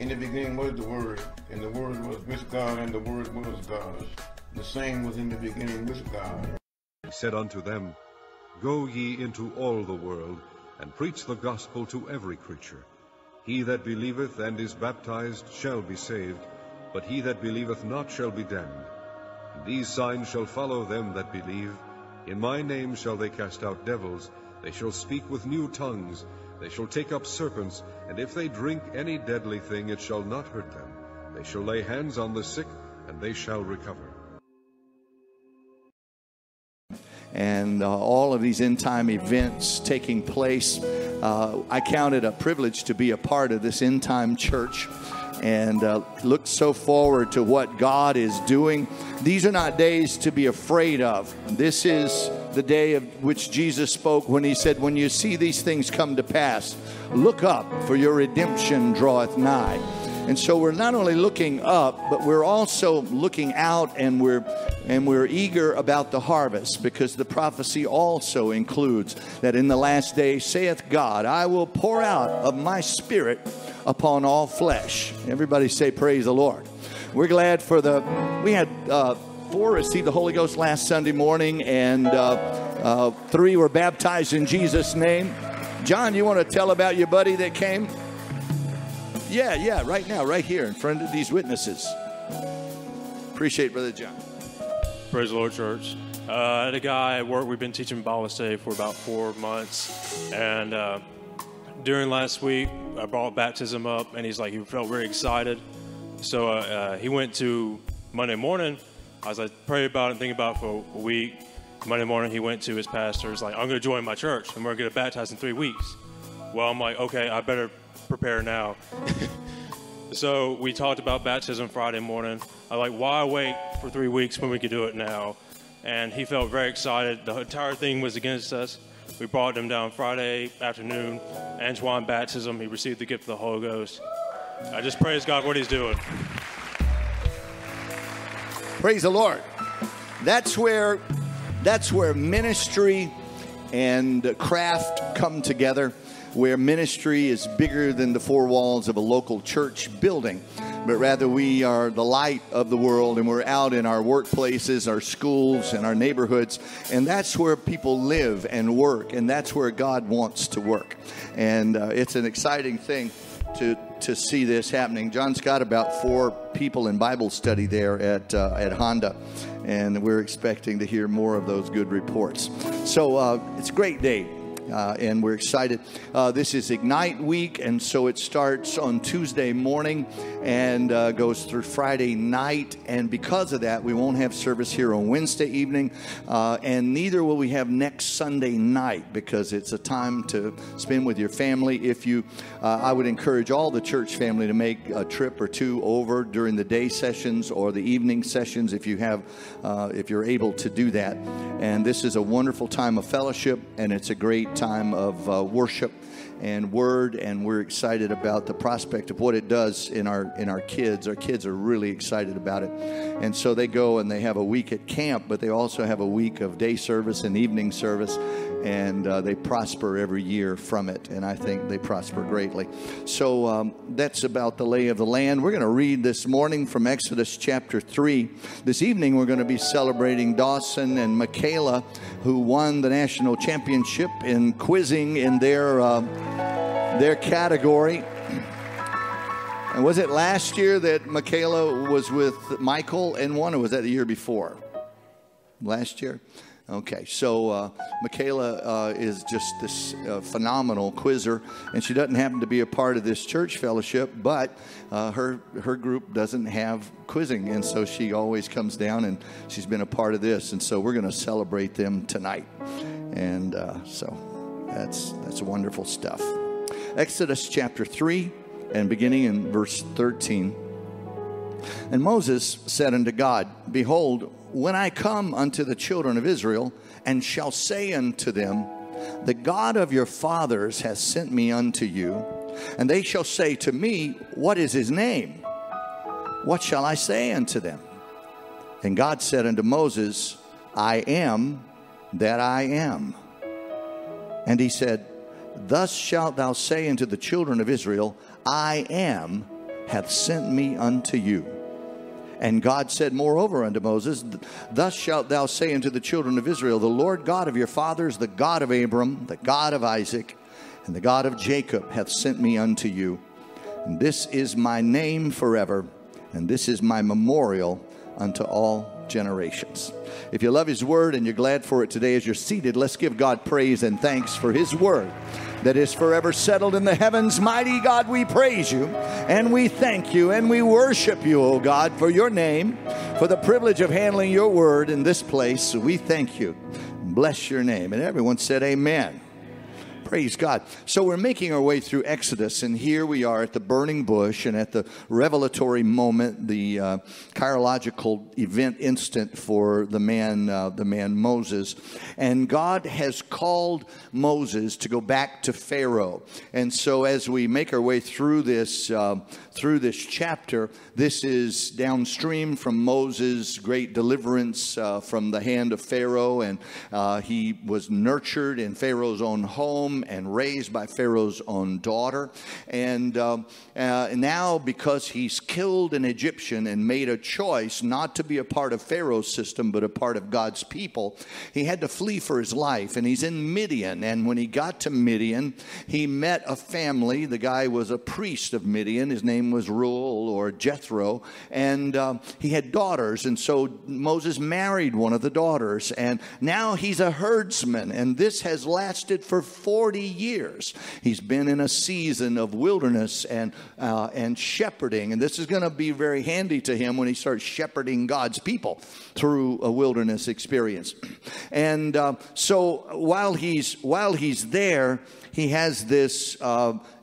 In the beginning was the Word, and the Word was with God, and the Word was God. The same was in the beginning with God. He said unto them, Go ye into all the world, and preach the gospel to every creature. He that believeth and is baptized shall be saved, but he that believeth not shall be damned. And these signs shall follow them that believe. In my name shall they cast out devils, they shall speak with new tongues, they shall take up serpents, and if they drink any deadly thing, it shall not hurt them. They shall lay hands on the sick, and they shall recover. And all of these end-time events taking place, I count it a privilege to be a part of this end-time church, and look so forward to what God is doing. These are not days to be afraid of. This is the day of which Jesus spoke when he said, when you see these things come to pass, look up, for your redemption draweth nigh. And so we're not only looking up, but we're also looking out, and we're eager about the harvest, because the prophecy also includes that in the last day saith God, I will pour out of my spirit upon all flesh. Everybody say praise the Lord. We're glad for the, we had 4 received the Holy Ghost last Sunday morning, and 3 were baptized in Jesus' name. John, you want to tell about your buddy that came? Yeah, right now, right here in front of these witnesses. Appreciate Brother John. Praise the Lord, church. I had a guy at work. We've been teaching Bible study for about 4 months. And during last week, I brought baptism up, and he's like, he felt very excited. So he went to Monday morning. I was like, pray about it, think about it for a week. Monday morning, he went to his pastor. He's like, I'm going to join my church, and we're going to get baptized in 3 weeks. Well, I'm like, okay, I better prepare now. So we talked about baptism Friday morning. I was like, why wait for 3 weeks when we could do it now? And he felt very excited. The entire thing was against us. We brought him down Friday afternoon. Antoine baptism, he received the gift of the Holy Ghost. I just praise God for what he's doing. Praise the Lord. That's where ministry and craft come together, where ministry is bigger than the 4 walls of a local church building, but rather we are the light of the world, and we're out in our workplaces, our schools, and our neighborhoods, and that's where people live and work, and that's where God wants to work. And it's an exciting thing to see this happening. John's got about 4 people in Bible study there at Honda, and we're expecting to hear more of those good reports. So it's a great day. And we're excited. This is Ignite Week, and so it starts on Tuesday morning and goes through Friday night. And because of that, we won't have service here on Wednesday evening, and neither will we have next Sunday night, because it's a time to spend with your family. If you, I would encourage all the church family to make a trip or 2 over during the day sessions or the evening sessions, if you have, if you're able to do that. And this is a wonderful time of fellowship, and it's a great time of worship and word, and we're excited about the prospect of what it does in our kids. Our kids are really excited about it, and so they go and they have a week at camp, but they also have a week of day service and evening service, and they prosper every year from it, and I think they prosper greatly. So that's about the lay of the land. We're going to read this morning from Exodus chapter 3. This evening we're going to be celebrating Dawson and Michaela, who won the national championship in quizzing in their category. And was it last year that Michaela was with Michael and won, or was that the year before? Last year? Okay, so Michaela is just this phenomenal quizzer, and she doesn't happen to be a part of this church fellowship, but her group doesn't have quizzing, and so she always comes down, and she's been a part of this, and so we're going to celebrate them tonight. And so that's wonderful stuff. Exodus chapter 3, and beginning in verse 13. And Moses said unto God, Behold, when I come unto the children of Israel, and shall say unto them, The God of your fathers hath sent me unto you, and they shall say to me, What is his name? What shall I say unto them? And God said unto Moses, I am that I am. And he said, Thus shalt thou say unto the children of Israel, I am hath sent me unto you. And God said moreover unto Moses, Thus shalt thou say unto the children of Israel, The Lord God of your fathers, the God of Abram, the God of Isaac, and the God of Jacob hath sent me unto you. And this is my name forever, and this is my memorial unto all generations. If you love His Word and you're glad for it today, as you're seated, let's give God praise and thanks for His Word that is forever settled in the heavens. Mighty God, we praise You and we thank You and we worship You, O God, for Your name, for the privilege of handling Your Word in this place. We thank You. Bless Your name. And everyone said amen. Praise God. So we're making our way through Exodus, and here we are at the burning bush and at the revelatory moment, the chirological event instant for the man Moses. And God has called Moses to go back to Pharaoh. And so as we make our way through this chapter, this is downstream from Moses' great deliverance from the hand of Pharaoh, and he was nurtured in Pharaoh's own home and raised by Pharaoh's own daughter. And now, because he's killed an Egyptian and made a choice not to be a part of Pharaoh's system but a part of God's people, he had to flee for his life, and he's in Midian. And when he got to Midian, he met a family. The guy was a priest of Midian. His name was Ruel or Jethro, and he had daughters, and so Moses married one of the daughters, and now he's a herdsman, and this has lasted for 40 years. He's been in a season of wilderness and shepherding, and this is going to be very handy to him when he starts shepherding God's people through a wilderness experience. And so while he's there, he has this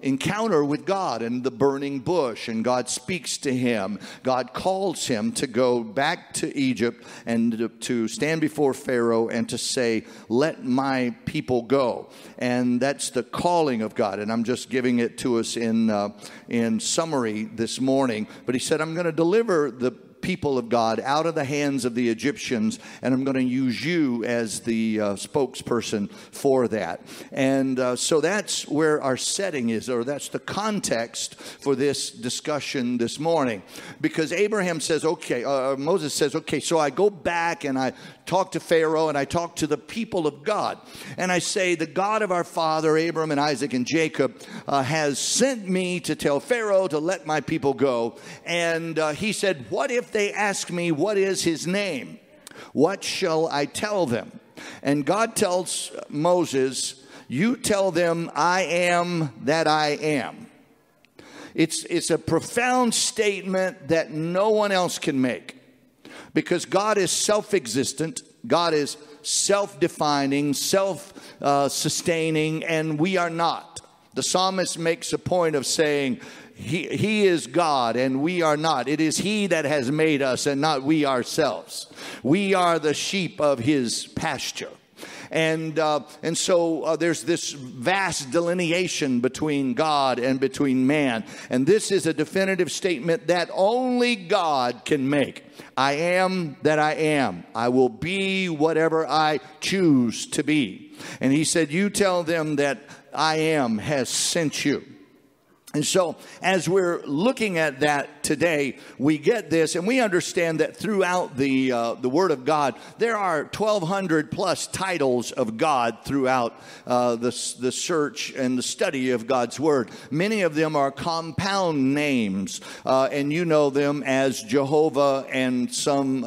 encounter with God in the burning bush, and God speaks to him. God calls him to go back to Egypt and to stand before Pharaoh and to say, let my people go. And that's the calling of God, and I'm just giving it to us in summary this morning. But he said, I'm going to deliver the people of God out of the hands of the Egyptians, and I'm going to use you as the spokesperson for that. And so that's where our setting is, or that's the context for this discussion this morning. Because Abraham says, okay, Moses says, okay, so I go back and I talk to Pharaoh and I talk to the people of God, and I say, the God of our father Abram and Isaac and Jacob has sent me to tell Pharaoh to let my people go. And he said, what if they ask me, what is his name? What shall I tell them? And God tells Moses, you tell them, I am that I am. It's a profound statement that no one else can make, because God is self-existent, God is self-defining, self-sustaining, and we are not. The psalmist makes a point of saying, He is God and we are not. It is He that has made us and not we ourselves. We are the sheep of His pasture. And so there's this vast delineation between God and between man. And this is a definitive statement that only God can make. I am that I am. I will be whatever I choose to be. And He said, you tell them that I am has sent you. And so as we're looking at that today, we get this, and we understand that throughout the Word of God, there are 1,200 plus titles of God throughout the search and the study of God's Word. Many of them are compound names, and you know them as Jehovah and some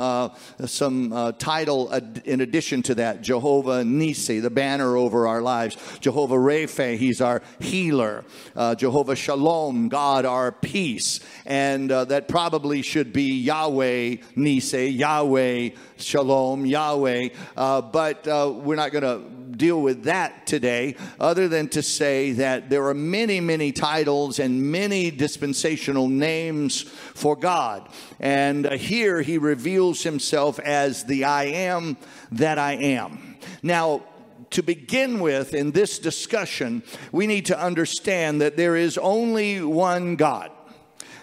title in addition to that. Jehovah Nisi, the banner over our lives. Jehovah Rapha, He's our healer. Jehovah Shalom, God our peace. And that probably should be Yahweh Nisei, Yahweh Shalom, Yahweh. But we're not going to deal with that today, other than to say that there are many, many titles and many dispensational names for God. And here He reveals Himself as the I am that I am. Now, to begin with, in this discussion, we need to understand that there is only one God.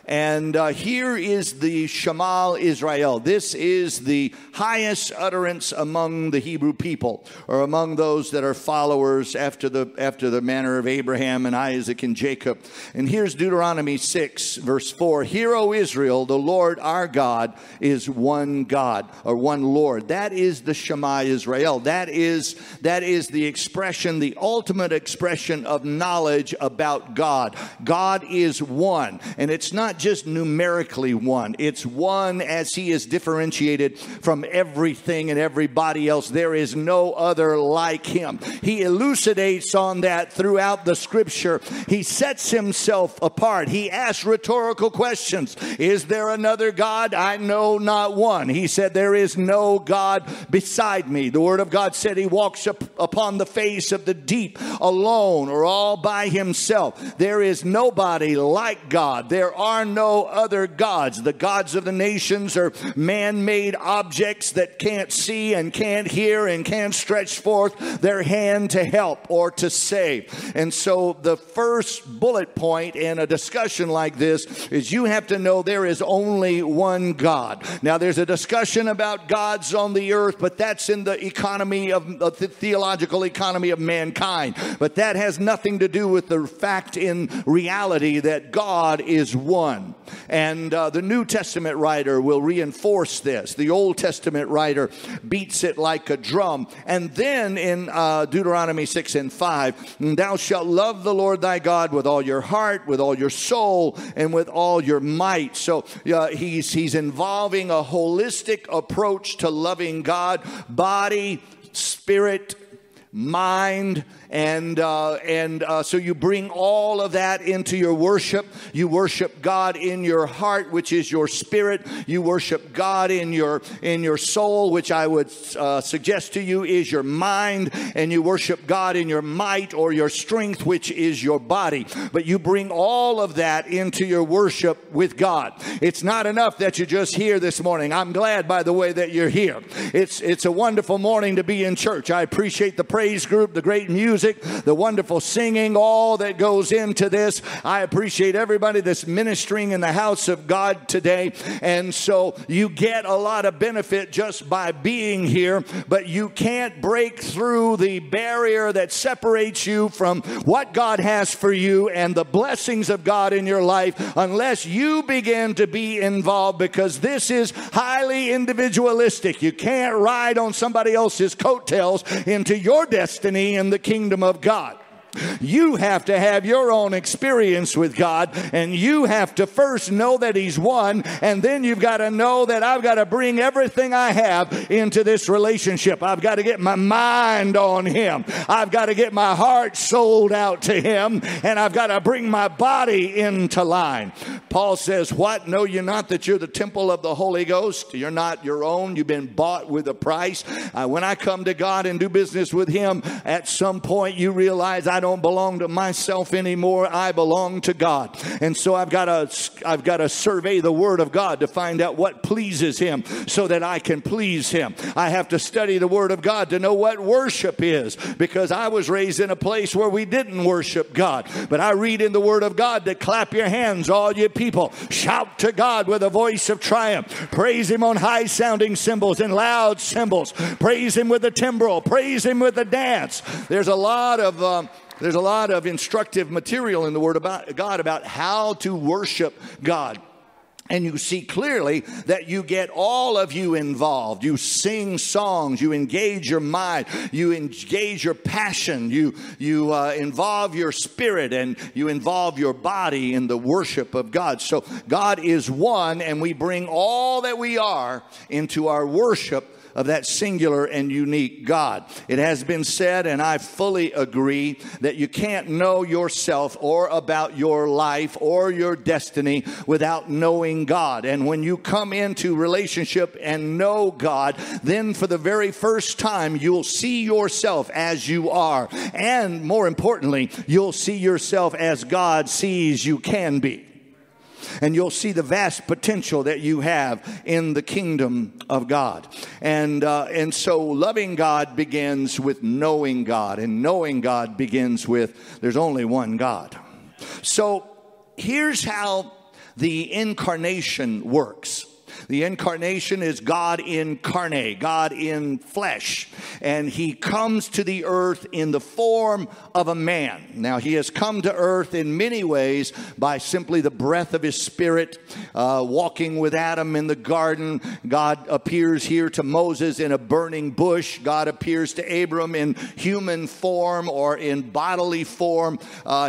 And here is the Shema Israel. This is the highest utterance among the Hebrew people, or among those that are followers after the manner of Abraham and Isaac and Jacob. And here's Deuteronomy 6, verse 4. Hear, O Israel, the Lord our God is one God, or one Lord. That is the Shema Israel. That is the expression, the ultimate expression of knowledge about God. God is one, and it's not just numerically one. It's one as he is differentiated from everything and everybody else. There is no other like him. He elucidates on that throughout the scripture. He sets himself apart. He asks rhetorical questions. Is there another God? I know not one. He said, there is no God beside me. The word of God said he walks upon the face of the deep alone, or all by himself. There is nobody like God. There are no other gods. The gods of the nations are man-made objects that can't see and can't hear and can't stretch forth their hand to help or to save. And so the first bullet point in a discussion like this is you have to know there is only one God. Now there's a discussion about gods on the earth, but that's in the economy of the theological economy of mankind. But that has nothing to do with the fact in reality that God is one. And the New Testament writer will reinforce this. The Old Testament writer beats it like a drum. And then in Deuteronomy 6 and 5, thou shalt love the Lord thy God with all your heart, with all your soul, and with all your might. So he's involving a holistic approach to loving God, body, spirit, mind, and so you bring all of that into your worship. You worship God in your heart, which is your spirit. You worship God in your soul, which I would suggest to you is your mind, and you worship God in your might or your strength, which is your body. But you bring all of that into your worship with God. It's not enough that you're just here this morning. I'm glad, by the way, that you're here. It's a wonderful morning to be in church. I appreciate the praise group, the great music, the wonderful singing, all that goes into this. I appreciate everybody that's ministering in the house of God today. And so you get a lot of benefit just by being here, but you can't break through the barrier that separates you from what God has for you and the blessings of God in your life unless you begin to be involved, because this is highly individualistic. You can't ride on somebody else's coattails into your destiny in the kingdom of God. You have to have your own experience with God, and you have to first know that he's one, and then you've got to know that I've got to bring everything I have into this relationship. I've got to get my mind on him. I've got to get my heart sold out to him, and I've got to bring my body into line. Paul says, what? Know you not that you're the temple of the Holy Ghost? You're not your own. You've been bought with a price. When I come to God and do business with him, at some point you realize I don't belong to myself anymore. I belong to God. And so I've got to survey the word of God to find out what pleases him so that I can please him. I have to study the word of God to know what worship is, because I was raised in a place where we didn't worship God. But I read in the word of God that clap your hands, all you people. Shout to God with a voice of triumph. Praise him on high sounding cymbals and loud cymbals. Praise him with the timbrel. Praise him with the dance. There's a lot of instructive material in the Word of God about how to worship God. And you see clearly that you get all of you involved. You sing songs. You engage your mind. You engage your passion. You involve your spirit, and you involve your body in the worship of God. So God is one, and we bring all that we are into our worship of that singular and unique God. It has been said, and I fully agree, that you can't know yourself or about your life or your destiny without knowing God. And when you come into relationship and know God, then for the very first time, you'll see yourself as you are. And more importantly, you'll see yourself as God sees you can be. And you'll see the vast potential that you have in the kingdom of God. And so loving God begins with knowing God. And knowing God begins with there's only one God. So here's how the incarnation works. The incarnation is God incarnate, God in flesh. And he comes to the earth in the form of a man. Now, he has come to earth in many ways by simply the breath of his spirit, walking with Adam in the garden. God appears here to Moses in a burning bush. God appears to Abram in human form or in bodily form.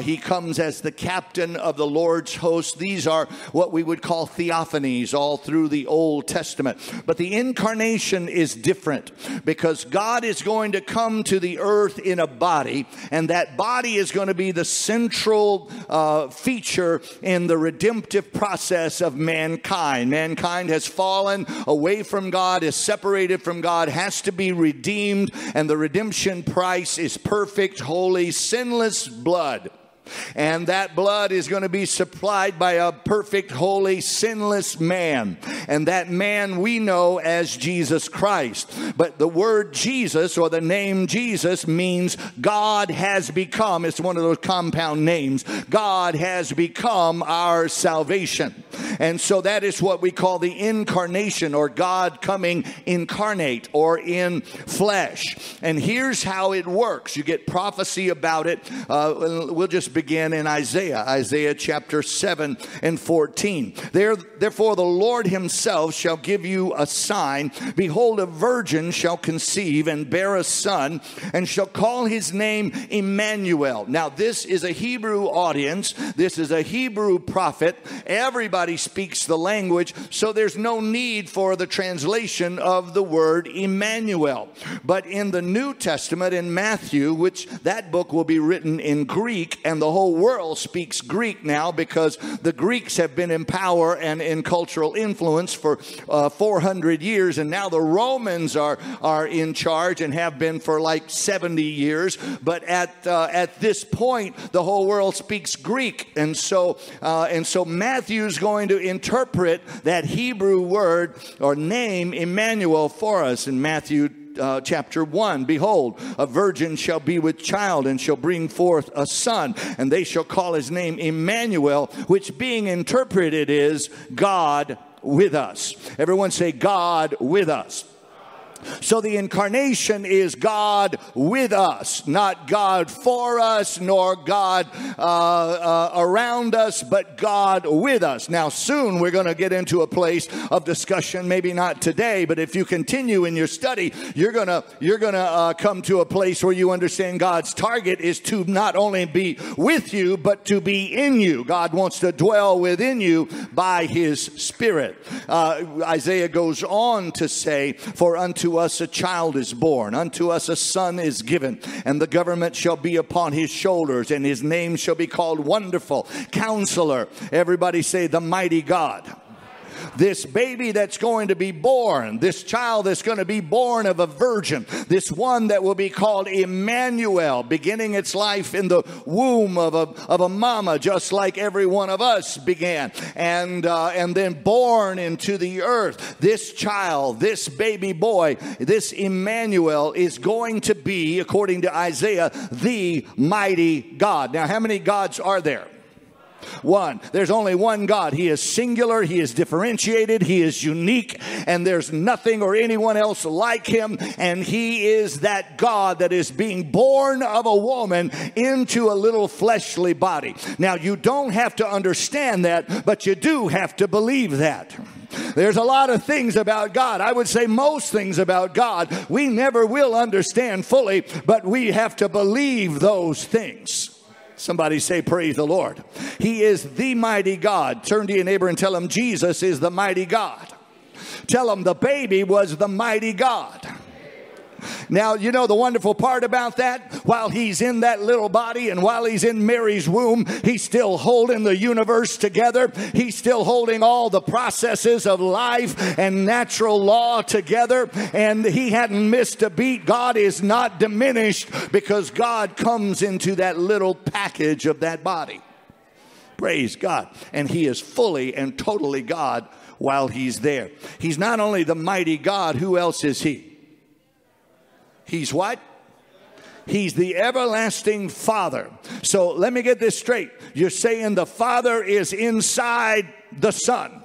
He comes as the captain of the Lord's host. These are what we would call theophanies all through the Old Testament. But the incarnation is different because God is going to come to the earth in a body, and that body is going to be the central feature in the redemptive process of mankind. Mankind has fallen away from God, is separated from God, has to be redeemed, and the redemption price is perfect, holy, sinless blood. And that blood is going to be supplied by a perfect, holy, sinless man. And that man we know as Jesus Christ. But the word Jesus or the name Jesus means God has become. It's one of those compound names. God has become our salvation. And so that is what we call the incarnation, or God coming incarnate or in flesh. And here's how it works. You get prophecy about it. We'll just begin in Isaiah, Isaiah chapter 7 and 14. Therefore the Lord himself shall give you a sign. Behold, a virgin shall conceive and bear a son, and shall call his name Immanuel. Now this is a Hebrew audience. This is a Hebrew prophet. Everybody speaks the language, so there's no need for the translation of the word Immanuel. But in the New Testament, in Matthew, which that book will be written in Greek, and the whole world speaks Greek now because the Greeks have been in power and in cultural influence for 400 years. And now the Romans are in charge and have been for like 70 years. But at this point, the whole world speaks Greek. And so Matthew's going to interpret that Hebrew word or name Immanuel for us in Matthew chapter 1. Behold, a virgin shall be with child, and shall bring forth a son, and they shall call his name Immanuel, which being interpreted is God with us. Everyone say, God with us. So the incarnation is God with us, not God for us, nor God around us, but God with us. Now soon we're going to get into a place of discussion, maybe not today, but if you continue in your study, you're going to come to a place where you understand God's target is to not only be with you, but to be in you. God wants to dwell within you by his spirit. Isaiah goes on to say, for unto us a child is born, unto us a son is given, and the government shall be upon his shoulders, and his name shall be called Wonderful Counselor. Everybody say, the Mighty God. This baby that's going to be born, this child that's going to be born of a virgin, this one that will be called Immanuel, beginning its life in the womb of a mama, just like every one of us began, and then born into the earth. This child, this baby boy, this Immanuel is going to be, according to Isaiah, the Mighty God. Now, how many gods are there? One. There's only one God. He is singular. He is differentiated. He is unique. And there's nothing or anyone else like him. And he is that God that is being born of a woman into a little fleshly body. Now, you don't have to understand that, but you do have to believe that. There's a lot of things about God. I would say most things about God we never will understand fully, but we have to believe those things. Somebody say, praise the Lord. He is the Mighty God. Turn to your neighbor and tell him, Jesus is the Mighty God. Tell him the baby was the Mighty God. Now, you know the wonderful part about that? While he's in that little body and while he's in Mary's womb, he's still holding the universe together. He's still holding all the processes of life and natural law together. And he hadn't missed a beat. God is not diminished because God comes into that little package of that body. Praise God. And he is fully and totally God while he's there. He's not only the Mighty God, who else is he? He's what? He's the everlasting Father. So let me get this straight. You're saying the Father is inside the Son.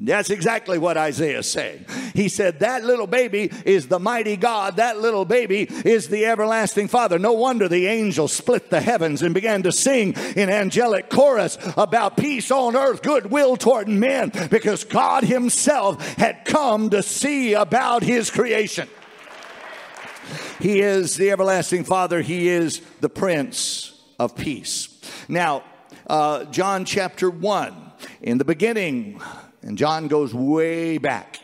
That's exactly what Isaiah said. He said that little baby is the mighty God. That little baby is the everlasting Father. No wonder the angels split the heavens and began to sing in angelic chorus about peace on earth, goodwill toward men, because God himself had come to see about his creation. He is the everlasting Father. He is the Prince of Peace. Now, John chapter 1, in the beginning... And John goes way back.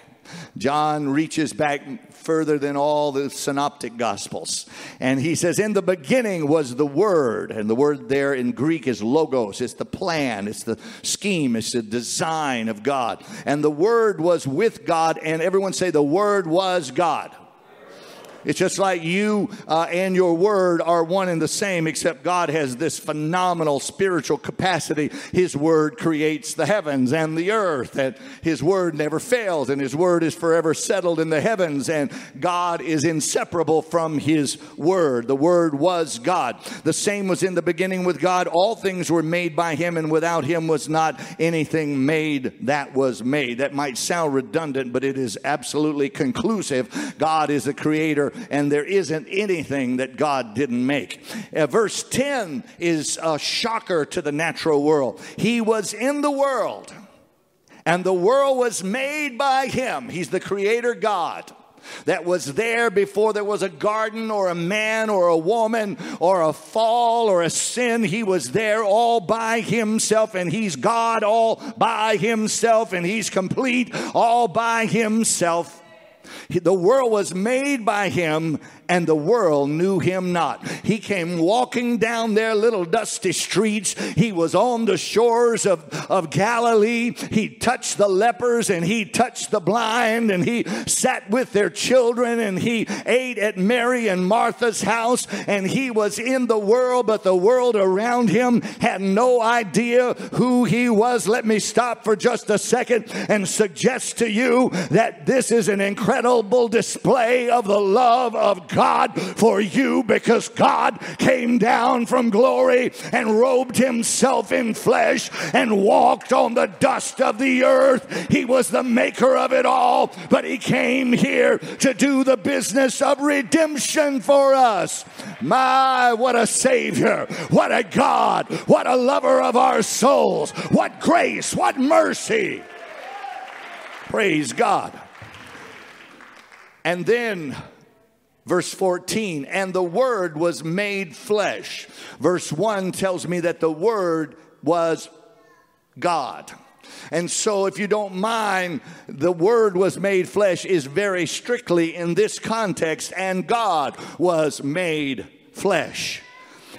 John reaches back further than all the synoptic gospels. And he says, in the beginning was the Word. And the word there in Greek is logos. It's the plan. It's the scheme. It's the design of God. And the Word was with God. And everyone say, the Word was God. It's just like you and your word are one and the same, except God has this phenomenal spiritual capacity. His word creates the heavens and the earth, and his word never fails, and his word is forever settled in the heavens, and God is inseparable from his word. The Word was God. The same was in the beginning with God. All things were made by him, and without him was not anything made that was made. That might sound redundant, but it is absolutely conclusive. God is the creator, and there isn't anything that God didn't make. Verse 10 is a shocker to the natural world. He was in the world, and the world was made by him. He's the creator God that was there before there was a garden or a man or a woman or a fall or a sin. He was there all by himself, and he's God all by himself, and he's complete all by himself. The world was made by him, and the world knew him not. He came walking down their little dusty streets. He was on the shores of Galilee. He touched the lepers, and he touched the blind, and he sat with their children, and he ate at Mary and Martha's house, and he was in the world, but the world around him had no idea who he was. Let me stop for just a second and suggest to you that this is an incredible display of the love of God for you, because God came down from glory and robed himself in flesh and walked on the dust of the earth. He was the maker of it all, but he came here to do the business of redemption for us. My, what a Savior, what a God, what a lover of our souls, what grace, what mercy. Praise God. And then verse 14, and the Word was made flesh. Verse 1 tells me that the Word was God. And so, if you don't mind, the Word was made flesh is very strictly in this context, and God was made flesh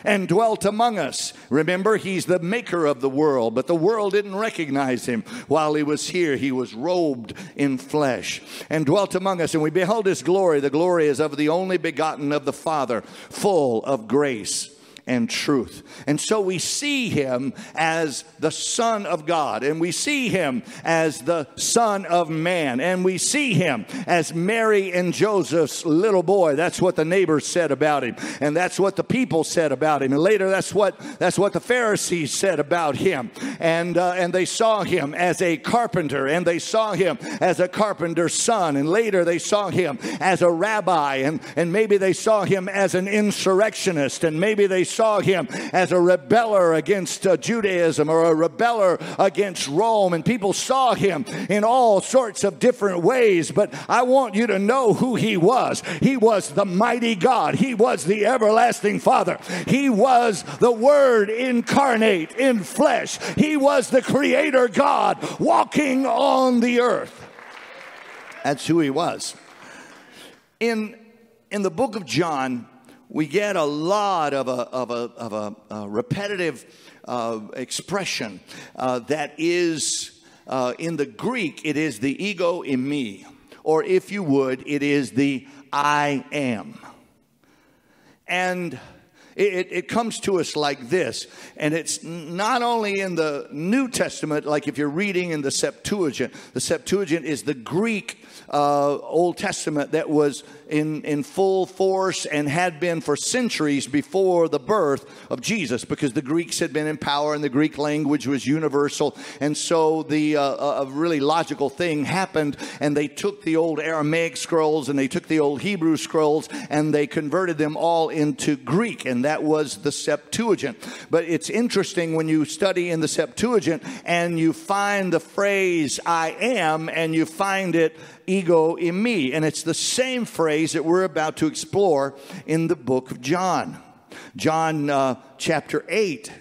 and dwelt among us. Remember, he's the maker of the world, but the world didn't recognize him. While he was here, he was robed in flesh and dwelt among us, and we beheld his glory. The glory is of the only begotten of the Father, full of grace and truth. And so we see him as the Son of God, and we see him as the Son of Man, and we see him as Mary and Joseph's little boy. That's what the neighbors said about him, and that's what the people said about him, and later that's what the Pharisees said about him. And they saw him as a carpenter, and they saw him as a carpenter's son, and later they saw him as a rabbi, and maybe they saw him as an insurrectionist, and maybe they saw him as a rebeller against Judaism or a rebeller against Rome, and people saw him in all sorts of different ways. But I want you to know who he was. He was the mighty God. He was the everlasting Father. He was the Word incarnate in flesh. He was the Creator God walking on the earth. That's who he was. In the book of John, we get a lot of a repetitive expression that is, in the Greek, it is the ego in me. Or if you would, it is the I am. And It comes to us like this, and it's not only in the New Testament, like if you're reading in the Septuagint. The Septuagint is the Greek Old Testament that was in full force and had been for centuries before the birth of Jesus, because the Greeks had been in power and the Greek language was universal. And so the a really logical thing happened, and they took the old Aramaic scrolls and they took the old Hebrew scrolls and they converted them all into Greek, and that was the Septuagint. But it's interesting when you study in the Septuagint and you find the phrase I am, and you find it ego in me, and it's the same phrase that we're about to explore in the book of John. John chapter 8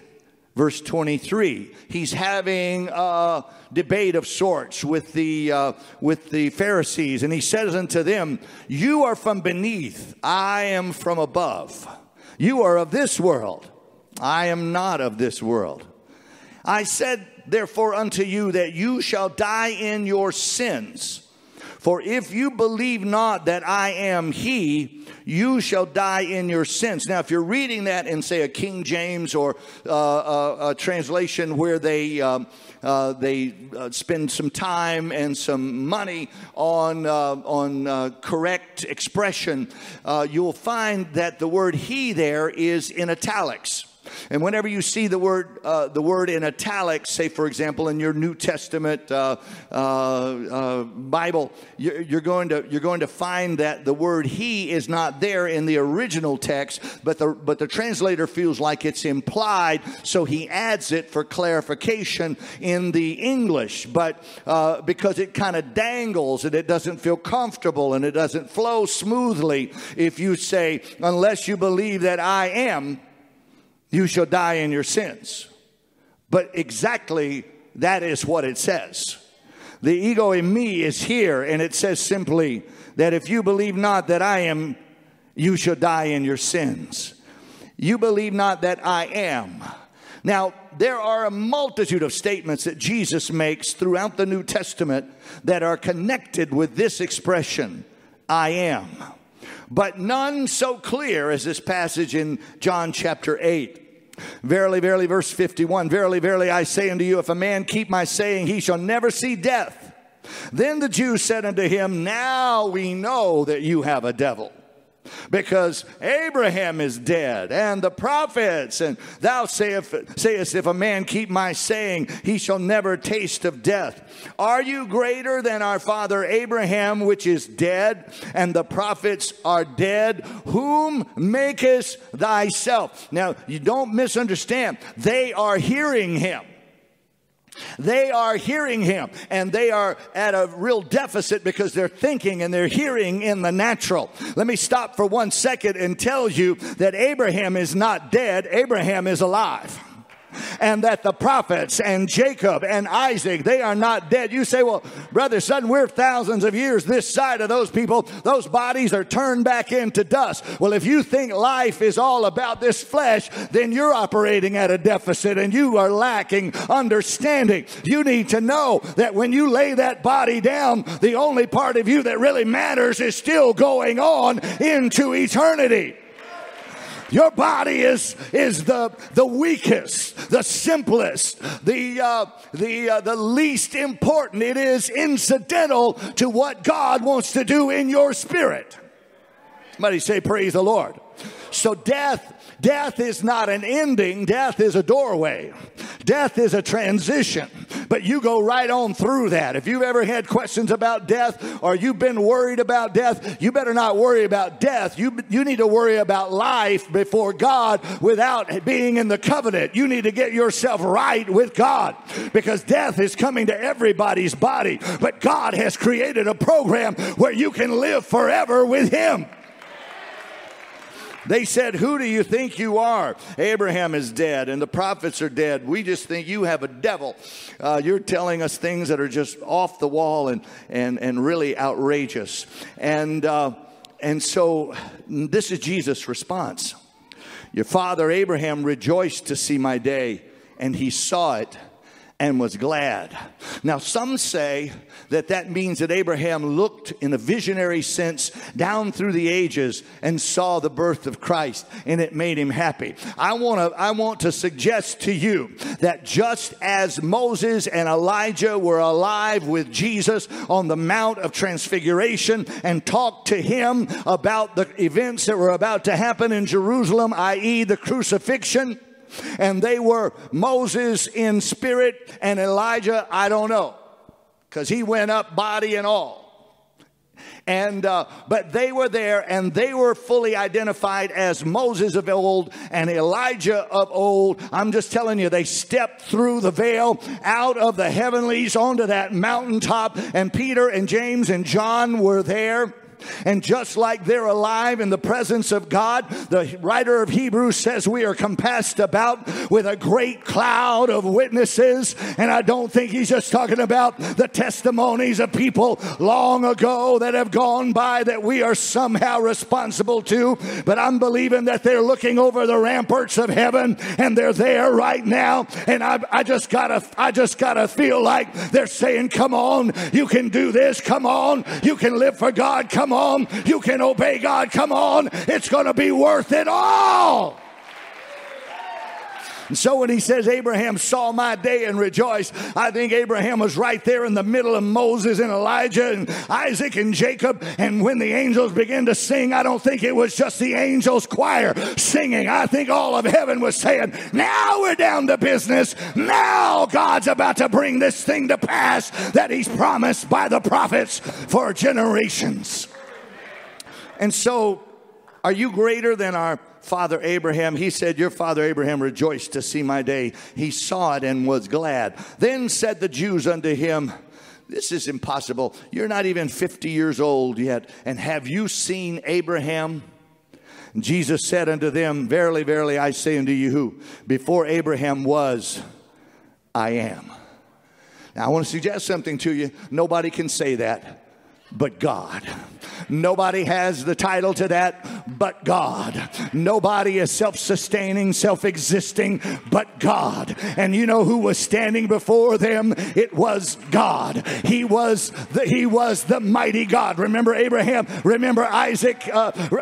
verse 23. He's having a debate of sorts with the Pharisees, and he says unto them, you are from beneath, I am from above. You are of this world, I am not of this world. I said therefore unto you that you shall die in your sins. For if you believe not that I am he, you shall die in your sins. Now, if you're reading that in, say, a King James or a translation where they spend some time and some money on correct expression, you'll find that the word he there is in italics. And whenever you see the word in italics, say for example in your New Testament Bible, you're going to find that the word "he" is not there in the original text, but the translator feels like it's implied, so he adds it for clarification in the English. But because it kind of dangles and it doesn't feel comfortable and it doesn't flow smoothly, if you say, "Unless you believe that I am, you shall die in your sins." But exactly that is what it says. The ego in me is here, and it says simply that if you believe not that I am, you shall die in your sins. You believe not that I am. Now, there are a multitude of statements that Jesus makes throughout the New Testament that are connected with this expression, I am. But none so clear as this passage in John chapter 8. Verily, verily, verse 51, verily, verily, I say unto you, if a man keep my saying, he shall never see death. Then the Jews said unto him, now we know that you have a devil. Because Abraham is dead, and the prophets, and thou sayest, if a man keep my saying, he shall never taste of death. Are you greater than our father Abraham, which is dead, and the prophets are dead? Whom makest thyself? Now, you don't misunderstand. They are hearing him. They are hearing him, and they are at a real deficit because they're thinking and they're hearing in the natural. Let me stop for 1 second and tell you that Abraham is not dead. Abraham is alive. And that the prophets and Jacob and Isaac, they are not dead. You say, well, brother, son, we're thousands of years this side of those people. Those bodies are turned back into dust. Well, if you think life is all about this flesh, then you're operating at a deficit and you are lacking understanding. You need to know that when you lay that body down, the only part of you that really matters is still going on into eternity. Your body is the weakest, the simplest, the least important. It is incidental to what God wants to do in your spirit. Somebody say, praise the Lord. So death is not an ending. Death is a doorway. Death is a transition, but you go right on through that. If you've ever had questions about death, or you've been worried about death, you better not worry about death. You need to worry about life before God without being in the covenant. You need to get yourself right with God, because death is coming to everybody's body, but God has created a program where you can live forever with him. They said, who do you think you are? Abraham is dead and the prophets are dead. We just think you have a devil. You're telling us things that are just off the wall and really outrageous. And so this is Jesus' response. Your father Abraham rejoiced to see my day, and he saw it and was glad. Now, some say that that means that Abraham looked in a visionary sense down through the ages and saw the birth of Christ, and it made him happy. I want to suggest to you that just as Moses and Elijah were alive with Jesus on the Mount of Transfiguration and talked to him about the events that were about to happen in Jerusalem, i.e. the crucifixion, and they were Moses in spirit and Elijah, I don't know, because he went up body and all. And but they were there, and they were fully identified as Moses of old and Elijah of old. I'm just telling you, they stepped through the veil out of the heavenlies onto that mountaintop, and Peter and James and John were there. And just like they're alive in the presence of God, the writer of Hebrews says we are compassed about with a great cloud of witnesses. And I don't think he's just talking about the testimonies of people long ago that have gone by that we are somehow responsible to. But I'm believing that they're looking over the ramparts of heaven, and they're there right now. And I just gotta feel like they're saying, come on, you can do this. Come on, you can live for God. Come on, you can obey God. Come on, it's going to be worth it all. And so when he says Abraham saw my day and rejoiced, I think Abraham was right there in the middle of Moses and Elijah and Isaac and Jacob. And when the angels began to sing, I don't think it was just the angels' choir singing. I think all of heaven was saying, now we're down to business. Now God's about to bring this thing to pass that he's promised by the prophets for generations. And so, are you greater than our father Abraham? He said, your father Abraham rejoiced to see my day. He saw it and was glad. Then said the Jews unto him, this is impossible. You're not even 50 years old yet, and have you seen Abraham? And Jesus said unto them, verily, verily, I say unto you, who before Abraham was, I am. Now I want to suggest something to you. Nobody can say that but God. Nobody has the title to that but God. Nobody is self-sustaining, self-existing but God. And you know who was standing before them? It was God. He was the mighty God. Remember Abraham, remember Isaac,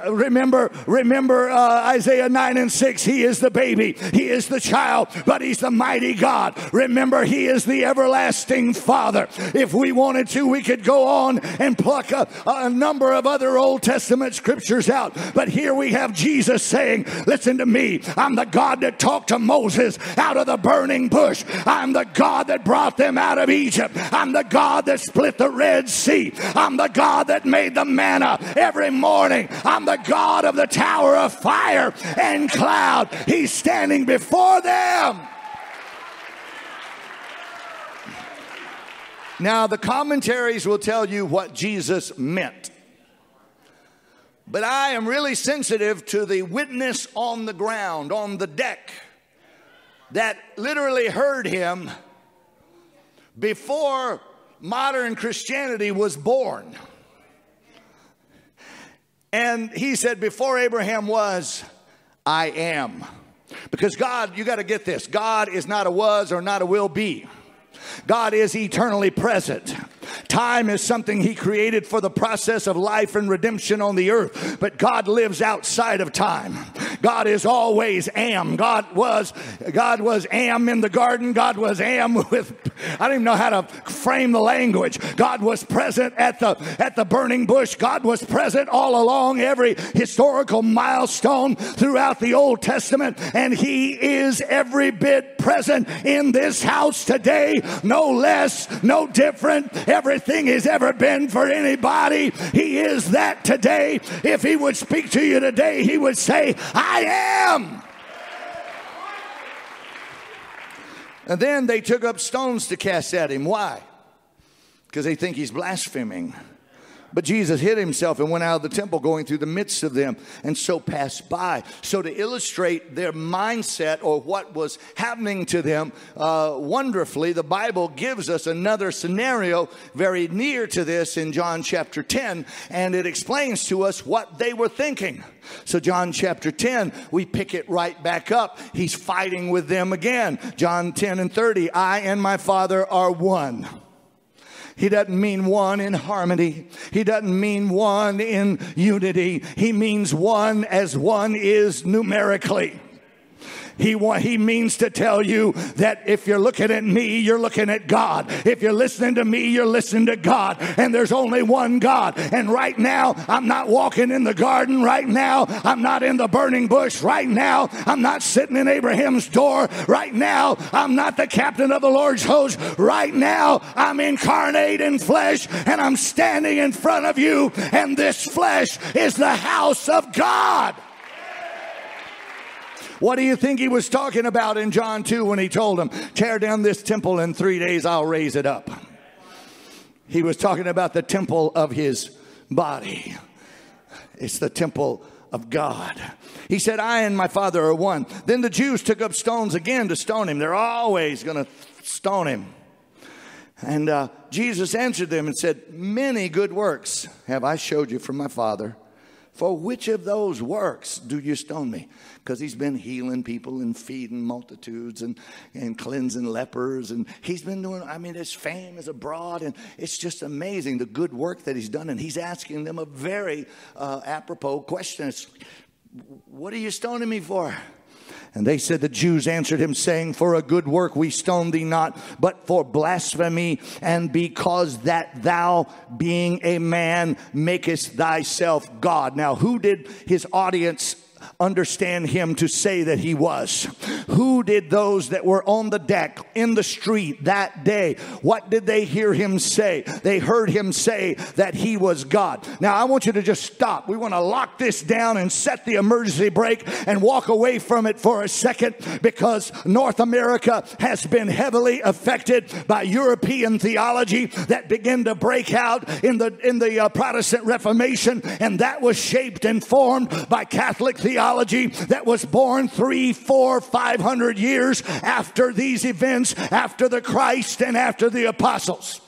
remember Isaiah 9 and 6. He is the baby, he is the child, but he's the mighty God. Remember, he is the everlasting Father. If we wanted to, we could go on and pluck a number of other Old Testament scriptures out, but here we have Jesus saying, listen to me, I'm the God that talked to Moses out of the burning bush. I'm the God that brought them out of Egypt. I'm the God that split the Red Sea. I'm the God that made the manna every morning. I'm the God of the tower of fire and cloud. He's standing before them. Now, the commentaries will tell you what Jesus meant. But I am really sensitive to the witness on the ground, on the deck, that literally heard him before modern Christianity was born. And he said, before Abraham was, I am. Because God, you got to get this, God is not a was or not a will be. God is eternally present. Time is something he created for the process of life and redemption on the earth, but God lives outside of time. God is always am. God was am in the garden. God was am with, I don't even know how to frame the language. God was present at the burning bush. God was present all along every historical milestone throughout the Old Testament, and he is every bit present in this house today, no less, no different. Everything he's ever been for anybody, he is that today. If he would speak to you today, he would say, I am. And then they took up stones to cast at him. Why? Because they think he's blaspheming. But Jesus hid himself and went out of the temple, going through the midst of them, and so passed by. So to illustrate their mindset or what was happening to them, wonderfully, the Bible gives us another scenario very near to this in John chapter 10, and it explains to us what they were thinking. So John chapter 10, we pick it right back up. He's fighting with them again. John 10 and 30, I and my Father are one. He doesn't mean one in harmony. He doesn't mean one in unity. He means one as one is numerically. He means to tell you that if you're looking at me, you're looking at God. If you're listening to me, you're listening to God. And there's only one God. And right now, I'm not walking in the garden. Right now, I'm not in the burning bush. Right now, I'm not sitting in Abraham's door. Right now, I'm not the captain of the Lord's host. Right now, I'm incarnate in flesh, and I'm standing in front of you, and this flesh is the house of God. What do you think he was talking about in John 2 when he told him, tear down this temple, in 3 days I'll raise it up? He was talking about the temple of his body. It's the temple of God. He said, I and my Father are one. Then the Jews took up stones again to stone him. They're always going to stone him. And Jesus answered them and said, many good works have I showed you from my Father. For which of those works do you stone me? Because he's been healing people and feeding multitudes and cleansing lepers. And he's been doing, I mean, his fame is abroad. And it's just amazing the good work that he's done. And he's asking them a very apropos question. It's, what are you stoning me for? And they said, the Jews answered him, saying, for a good work we stone thee not, but for blasphemy, and because that thou, being a man, makest thyself God. Now, who did his audience understand him to say that he was? Who did those that were on the deck in the street that day? What did they hear him say? They heard him say that he was God. Now I want you to just stop. We want to lock this down and set the emergency brake and walk away from it for a second, because North America has been heavily affected by European theology that began to break out in the Protestant Reformation, and that was shaped and formed by Catholic theology that was born 300, 400, 500 years after these events, after the Christ and after the apostles.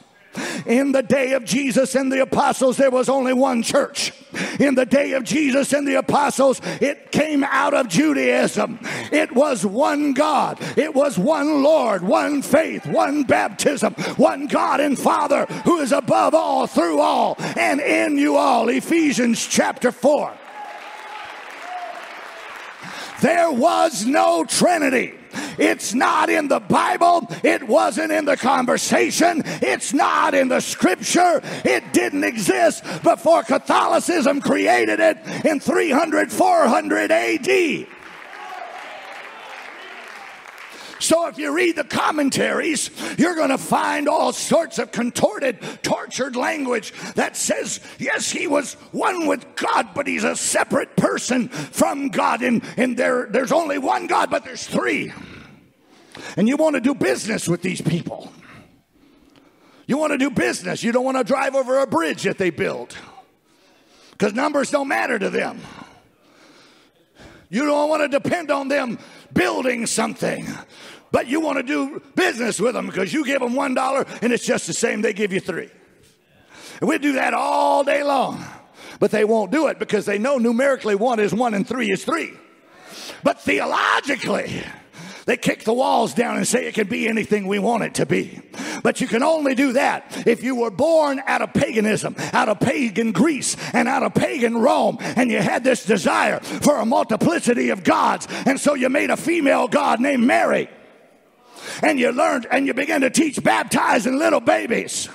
In the day of Jesus and the apostles, there was only one church. In the day of Jesus and the apostles, it came out of Judaism. It was one God. It was one Lord, one faith, one baptism, one God and Father who is above all, through all, and in you all. Ephesians chapter 4. There was no Trinity. It's not in the Bible. It wasn't in the conversation. It's not in the scripture. It didn't exist before Catholicism created it in 300, 400 AD. So if you read the commentaries, you're going to find all sorts of contorted, tortured language that says, yes, he was one with God, but he's a separate person from God. And there's only one God, but there's three. And you want to do business with these people. You want to do business. You don't want to drive over a bridge that they build, because numbers don't matter to them. You don't want to depend on them building something, but you want to do business with them, because you give them $1 and it's just the same they give you $3. And we do that all day long, but they won't do it, because they know numerically 1 is 1 and 3 is 3. But theologically, they kick the walls down and say it can be anything we want it to be. But you can only do that if you were born out of paganism, out of pagan Greece, and out of pagan Rome, and you had this desire for a multiplicity of gods, and so you made a female god named Mary. And you learned, and you began to teach baptizing little babies.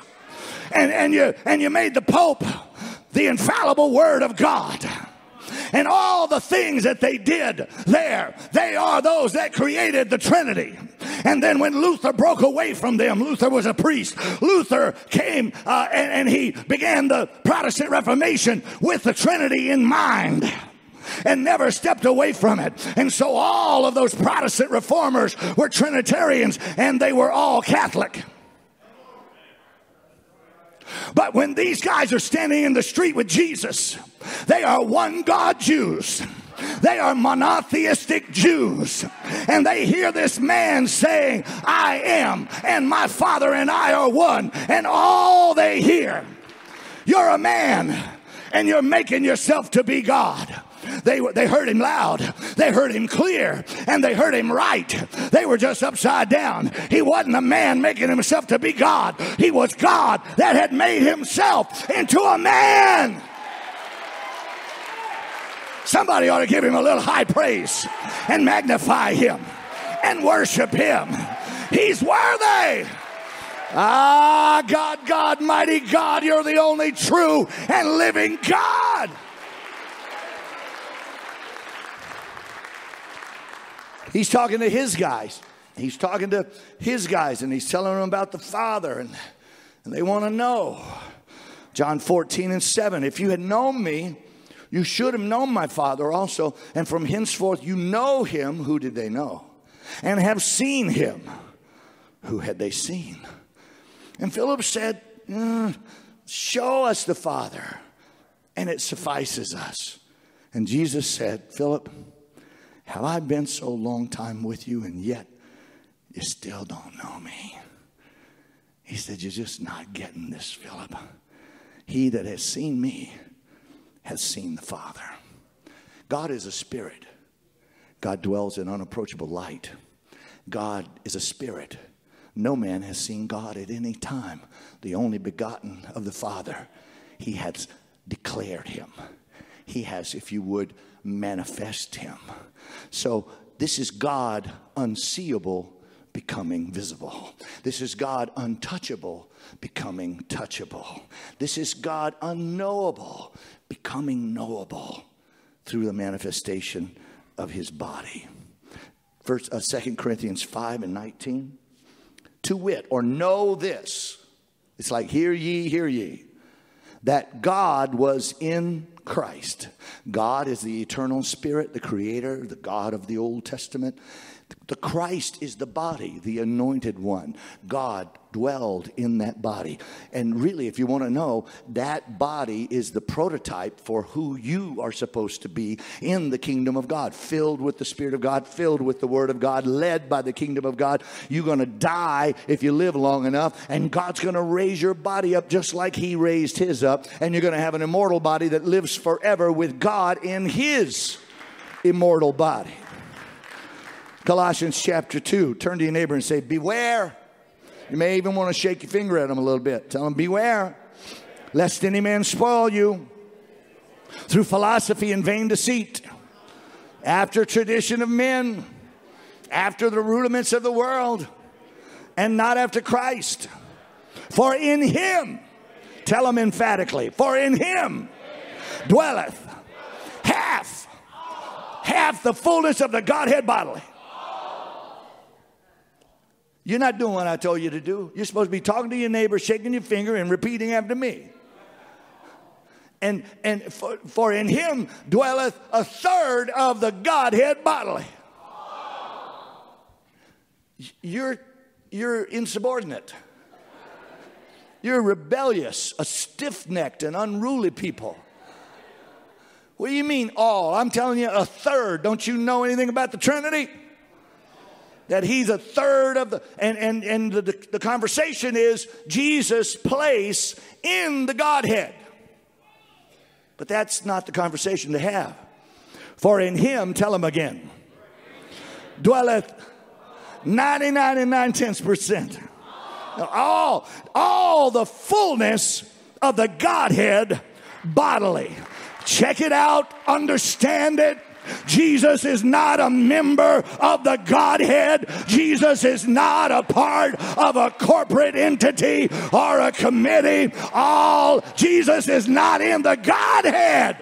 And you made the Pope the infallible word of God. And all the things that they did there, they are those that created the Trinity. And then when Luther broke away from them, Luther was a priest. Luther came and he began the Protestant Reformation with the Trinity in mind, and never stepped away from it. And so all of those Protestant reformers were Trinitarians, and they were all Catholic. But when these guys are standing in the street with Jesus, they are one God Jews. They are monotheistic Jews. And they hear this man saying, I am, and my Father and I are one. And all they hear, you're a man, and you're making yourself to be God. They heard him loud. They heard him clear. And they heard him right. They were just upside down. He wasn't a man making himself to be God. He was God that had made himself into a man. Somebody ought to give him a little high praise and magnify him and worship him. He's worthy. Ah, God, God, mighty God, you're the only true and living God. He's talking to his guys. He's talking to his guys, and he's telling them about the Father, and they want to know. John 14:7, if you had known me, you should have known my Father also, and from henceforth you know him. Who did they know? And have seen him. Who had they seen? And Philip said, show us the Father, and it suffices us. And Jesus said, Philip, have I been so long time with you, and yet you still don't know me? He said, you're just not getting this, Philip. He that has seen me has seen the Father. God is a spirit. God dwells in unapproachable light. God is a spirit. No man has seen God at any time. The only begotten of the Father, he has declared him. He has, if you would, manifest him. So this is God unseeable becoming visible. This is God untouchable becoming touchable. This is God unknowable becoming knowable through the manifestation of his body. First, 2 Corinthians 5:19. To wit, or know this. It's like, hear ye, that God was in Christ. God is the eternal spirit, the creator, the God of the Old Testament. The Christ is the body, the anointed one. God dwelled in that body. And really, if you want to know, that body is the prototype for who you are supposed to be in the kingdom of God. Filled with the Spirit of God, filled with the Word of God, led by the kingdom of God. You're going to die if you live long enough, and God's going to raise your body up just like he raised his up. And you're going to have an immortal body that lives forever with God in his immortal body. Colossians chapter 2. Turn to your neighbor and say, beware. You may even want to shake your finger at him a little bit. Tell him, beware, lest any man spoil you through philosophy and vain deceit, after tradition of men, after the rudiments of the world, and not after Christ. For in him, tell him emphatically, for in him dwelleth half the fullness of the Godhead bodily. You're not doing what I told you to do. You're supposed to be talking to your neighbor, shaking your finger, and repeating after me. And for in him dwelleth a third of the Godhead bodily. You're insubordinate. You're rebellious, a stiff-necked and unruly people. What do you mean all? I'm telling you, a third. Don't you know anything about the Trinity? That he's a third of the, and the conversation is Jesus' place in the Godhead. But that's not the conversation to have. For in him, tell him again, dwelleth 99 9/10%. All the fullness of the Godhead bodily. Check it out, understand it. Jesus is not a member of the Godhead. Jesus is not a part of a corporate entity or a committee. Jesus is not in the Godhead.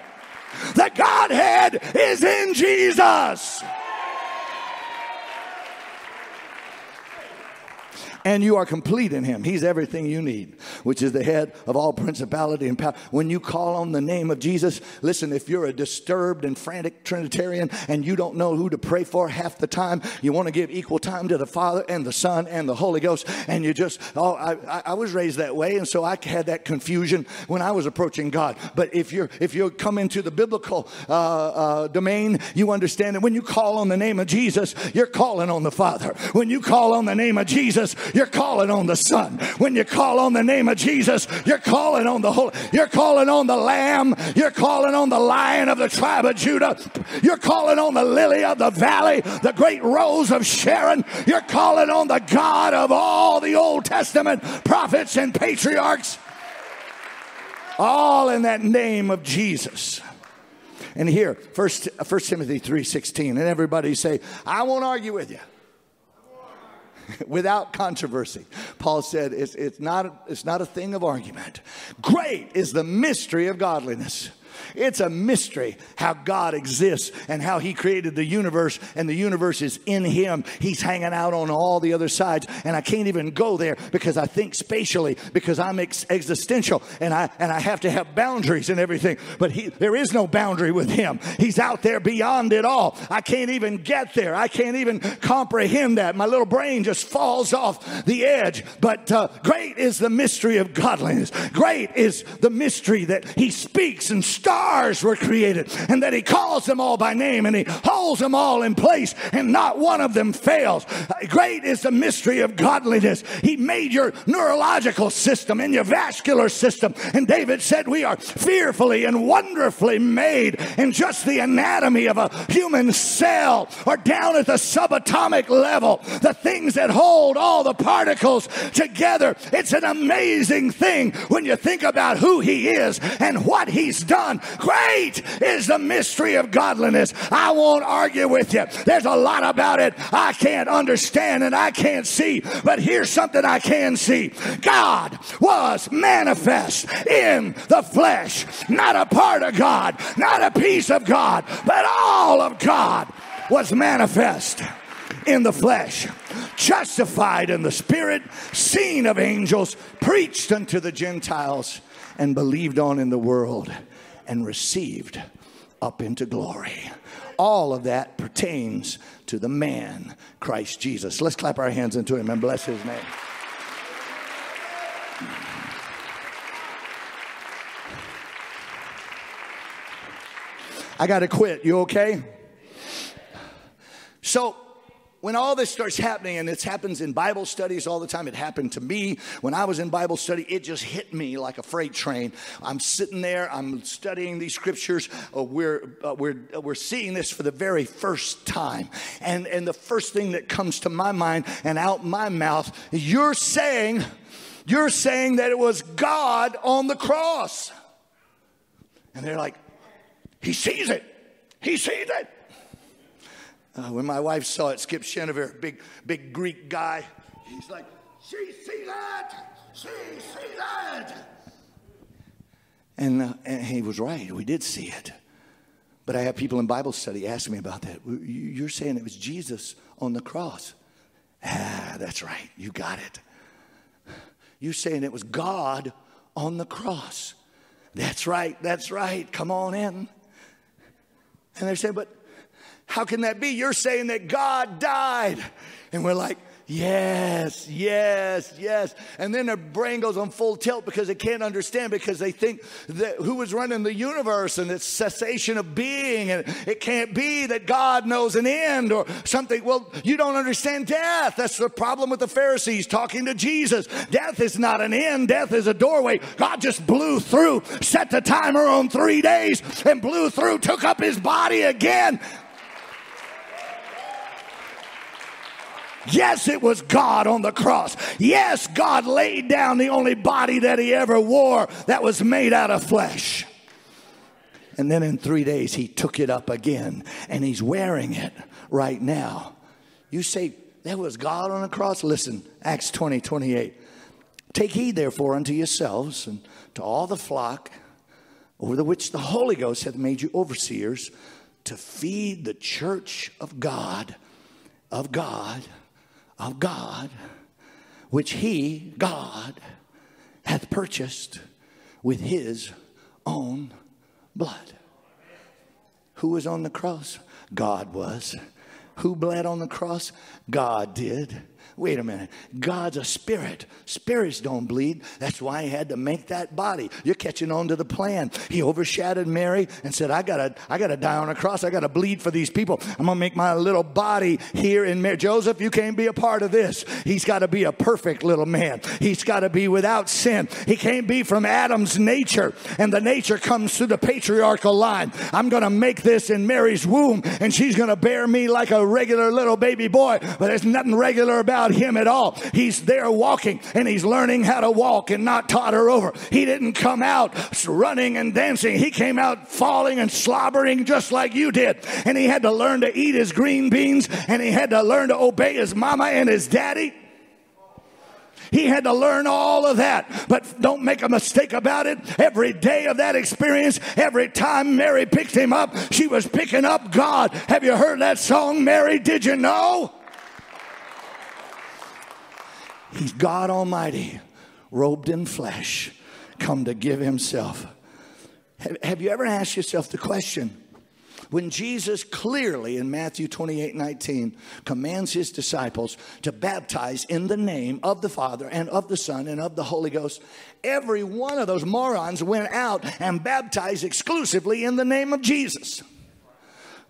The Godhead is in Jesus. And you are complete in him. He's everything you need, which is the head of all principality and power. When you call on the name of Jesus, listen, if you're a disturbed and frantic Trinitarian and you don't know who to pray for half the time, you want to give equal time to the Father and the Son and the Holy Ghost, and you just, I was raised that way, and so I had that confusion when I was approaching God. But if you come into the biblical domain, you understand that when you call on the name of Jesus, you're calling on the Father. When you call on the name of Jesus, you're calling on the Son. When you call on the name of Jesus, you're calling on the Holy. You're calling on the Lamb. You're calling on the Lion of the tribe of Judah. You're calling on the Lily of the Valley, the great Rose of Sharon. You're calling on the God of all the Old Testament prophets and patriarchs. All in that name of Jesus. And here, 1 Timothy 3:16, and everybody say, I won't argue with you. Without controversy. Paul said, it's not a thing of argument. Great is the mystery of godliness. It's a mystery how God exists and how he created the universe, and the universe is in him. He's hanging out on all the other sides, and I can't even go there because I think spatially, because I'm existential, and I have to have boundaries and everything. But there is no boundary with him. He's out there beyond it all. I can't even get there. I can't even comprehend that. My little brain just falls off the edge. But great is the mystery of godliness. Great is the mystery that he speaks and starts. Stars were created, and that he calls them all by name, and he holds them all in place, and not one of them fails. Great is the mystery of godliness. He made your neurological system and your vascular system, and David said we are fearfully and wonderfully made, and just the anatomy of a human cell are down at the subatomic level, the things that hold all the particles together. It's an amazing thing when you think about who he is and what he's done. Great is the mystery of godliness. I won't argue with you. There's a lot about it I can't understand and I can't see, but here's something I can see. God was manifest in the flesh. Not a part of God, not a piece of God, but all of God was manifest in the flesh, justified in the Spirit, seen of angels, preached unto the Gentiles, and believed on in the world, and received up into glory. All of that pertains to the man, Christ Jesus. Let's clap our hands into him and bless his name. I got to quit. You okay? So when all this starts happening, and it happens in Bible studies all the time, it happened to me when I was in Bible study, it just hit me like a freight train. I'm sitting there, I'm studying these scriptures, we're seeing this for the very first time. And the first thing that comes to my mind and out my mouth, you're saying that it was God on the cross. And they're like, he sees it, he sees it. When my wife saw it, Skip Shenever, big Greek guy, he's like, she see that? She see that? And he was right. We did see it. But I have people in Bible study ask me about that. You're saying it was Jesus on the cross. Ah, that's right. You got it. You're saying it was God on the cross. That's right. That's right. Come on in. And they're saying, but how can that be? You're saying that God died. And we're like, yes, yes, yes. And then their brain goes on full tilt because they can't understand, because they think that who was running the universe and its cessation of being. And it can't be that God knows an end or something. Well, you don't understand death. That's the problem with the Pharisees talking to Jesus. Death is not an end. Death is a doorway. God just blew through, set the timer on 3 days and blew through, took up his body again. Yes, it was God on the cross. Yes, God laid down the only body that he ever wore that was made out of flesh. And then in 3 days, he took it up again, and he's wearing it right now. You say, there was God on the cross? Listen, Acts 20:28. Take heed, therefore, unto yourselves and to all the flock over which the Holy Ghost hath made you overseers, to feed the church of God, which he, God, hath purchased with his own blood. Who was on the cross? God was. Who bled on the cross? God did. wait a minute. God's a spirit. Spirits don't bleed. That's why he had to make that body. You're catching on to the plan. He overshadowed Mary and said, I gotta die on a cross. I got to bleed for these people. I'm going to make my little body here in Mary. Joseph, you can't be a part of this. He's got to be a perfect little man. He's got to be without sin. He can't be from Adam's nature. And the nature comes through the patriarchal line. I'm going to make this in Mary's womb, and she's going to bear me like a regular little baby boy. But there's nothing regular about him at all. He's there walking, and he's learning how to walk and not totter over. He didn't come out running and dancing. He came out falling and slobbering just like you did. And he had to learn to eat his green beans, and he had to learn to obey his mama and his daddy. He had to learn all of that. But don't make a mistake about it. Every day of that experience, every time Mary picked him up, she was picking up God. Have you heard that song, Mary? Did you know? He's God Almighty, robed in flesh, come to give himself. Have you ever asked yourself the question? When Jesus clearly in Matthew 28:19 commands his disciples to baptize in the name of the Father and of the Son and of the Holy Ghost, every one of those morons went out and baptized exclusively in the name of Jesus.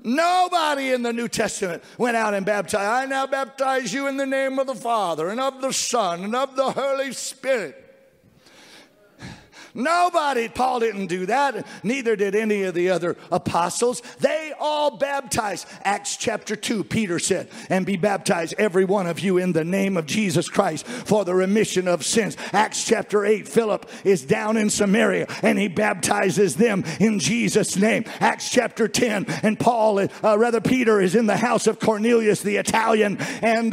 Nobody in the New Testament went out and baptized. I now baptize you in the name of the Father and of the Son and of the Holy Spirit. Nobody, Paul didn't do that. Neither did any of the other apostles. They all baptized. Acts chapter 2, Peter said, and be baptized every one of you in the name of Jesus Christ for the remission of sins. Acts chapter 8, Philip is down in Samaria and he baptizes them in Jesus' name. Acts chapter 10, and Peter is in the house of Cornelius the Italian and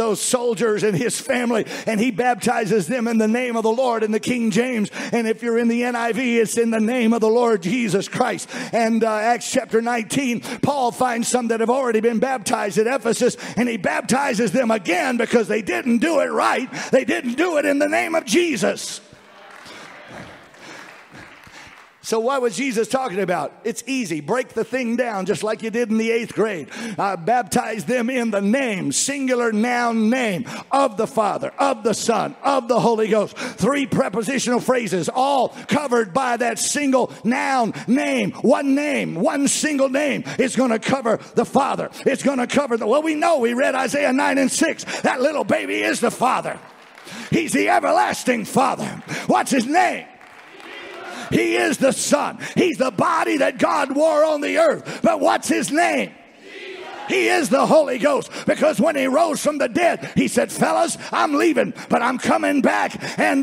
those soldiers and his family, and he baptizes them in the name of the Lord in the King James. And if you're in the NIV, it's in the name of the Lord Jesus Christ. And Acts chapter 19, Paul finds some that have already been baptized at Ephesus, and he baptizes them again because they didn't do it right. They didn't do it in the name of Jesus. So what was Jesus talking about? It's easy. Break the thing down just like you did in the 8th grade. Baptize them in the name, singular noun name, of the Father, of the Son, of the Holy Ghost. 3 prepositional phrases, all covered by that single noun name. One single name is going to cover the Father. It's going to cover the... Well, we know. We read Isaiah 9:6. That little baby is the Father. He's the everlasting Father. What's his name? He is the Son. He's the body that God wore on the earth. But what's his name? Jesus. He is the Holy Ghost. Because when he rose from the dead, he said, fellas, I'm leaving, but I'm coming back. And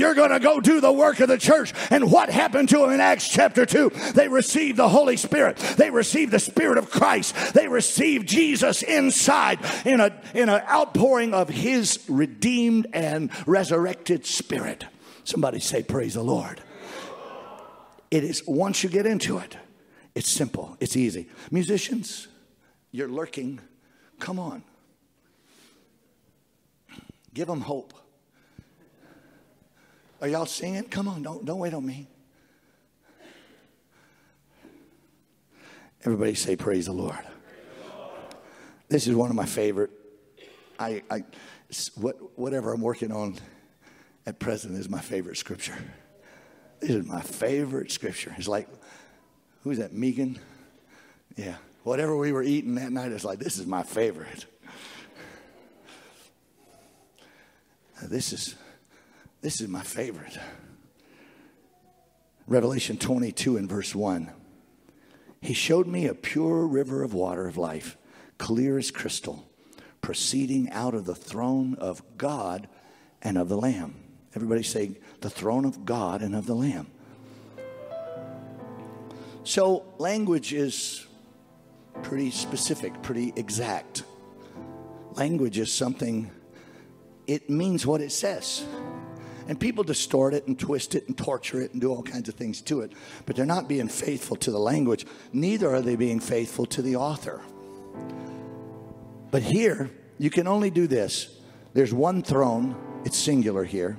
you're going to go do the work of the church. And what happened to him in Acts chapter 2? They received the Holy Spirit. They received the Spirit of Christ. They received Jesus inside in an outpouring of his redeemed and resurrected Spirit. Somebody say, praise the Lord. It is, once you get into it, it's simple. It's easy. Musicians, you're lurking. Come on. Give them hope. Are y'all singing? Come on. Don't wait on me. Everybody say, praise the Lord. Praise the Lord. This is one of my favorite. Whatever I'm working on at present is my favorite scripture. This is my favorite scripture. It's like, who's that, Megan? Yeah. Whatever we were eating that night, it's like, this is my favorite. This is my favorite. Revelation 22 and verse 1. He showed me a pure river of water of life, clear as crystal, proceeding out of the throne of God and of the Lamb. Everybody say, the throne of God and of the Lamb. So language is pretty specific, pretty exact. Language is something, it means what it says. And people distort it and twist it and torture it and do all kinds of things to it. But they're not being faithful to the language. Neither are they being faithful to the author. But here, you can only do this. There's one throne. It's singular here.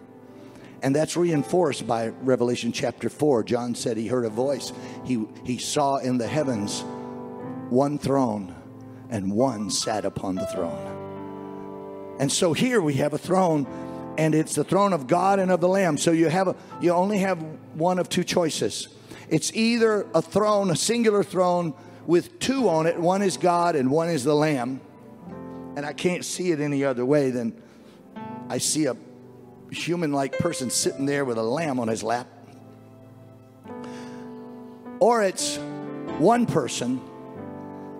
And that's reinforced by Revelation chapter 4. John said he heard a voice. He saw in the heavens one throne, and one sat upon the throne. And so here we have a throne, and it's the throne of God and of the Lamb. So you have you only have one of two choices. It's either a throne, a singular throne with two on it. One is God and one is the Lamb. And I can't see it any other way than I see a human-like person sitting there with a lamb on his lap. Or it's one person,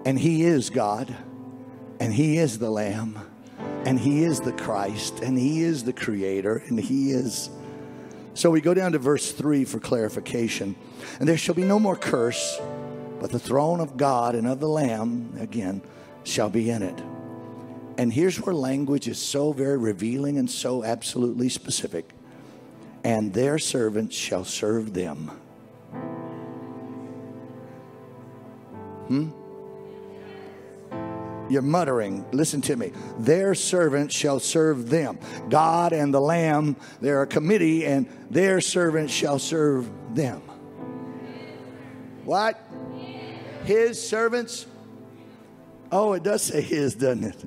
and he is God, and he is the Lamb, and he is the Christ, and he is the Creator, and he is... So we go down to verse 3 for clarification. And there shall be no more curse, but the throne of God and of the Lamb, again, shall be in it. And here's where language is so very revealing and so absolutely specific. And their servants shall serve them. You're muttering. Listen to me. Their servants shall serve them. God and the Lamb, they're a committee, and their servants shall serve them. What? His servants? Oh, it does say his, doesn't it?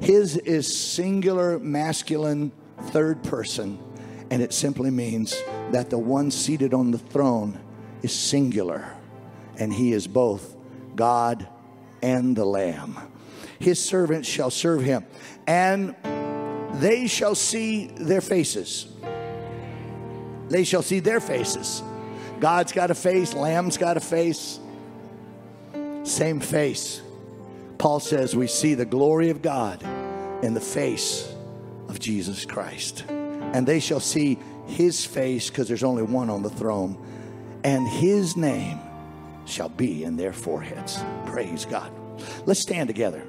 His is singular, masculine, third person, and it simply means that the one seated on the throne is singular, and he is both God and the Lamb. His servants shall serve him, and they shall see their faces. They shall see their faces. God's got a face. Lamb's got a face. Same face. Paul says we see the glory of God in the face of Jesus Christ. And they shall see his face, because there's only one on the throne. And his name shall be in their foreheads. Praise God. Let's stand together.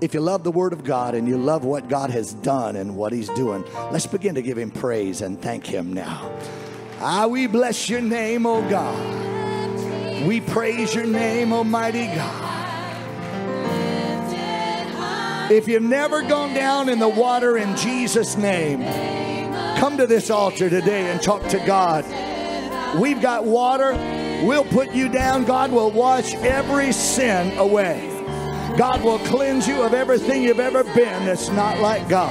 If you love the Word of God and you love what God has done and what he's doing, let's begin to give him praise and thank him now. Ah, we bless your name, O God. We praise your name, Almighty God. If you've never gone down in the water in Jesus' name, come to this altar today and talk to God. We've got water. We'll put you down. God will wash every sin away. God will cleanse you of everything you've ever been that's not like God.